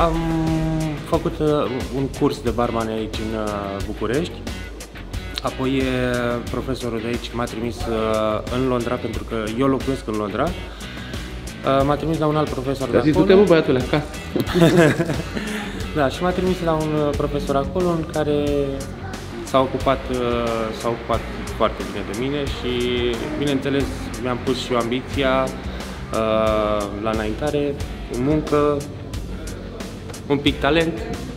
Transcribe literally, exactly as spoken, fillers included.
Am făcut un curs de barman aici în București, apoi profesorul de aici m-a trimis în Londra, pentru că eu locuiesc în Londra, m-a trimis la un alt profesor de acolo. Zis, du-te, bă, băiatule, acasă! Da, și m-a trimis la un profesor acolo în care s-a ocupat, s-a ocupat foarte bine de mine și, bineînțeles, mi-am pus și eu ambiția la înaintare, muncă, un pic talent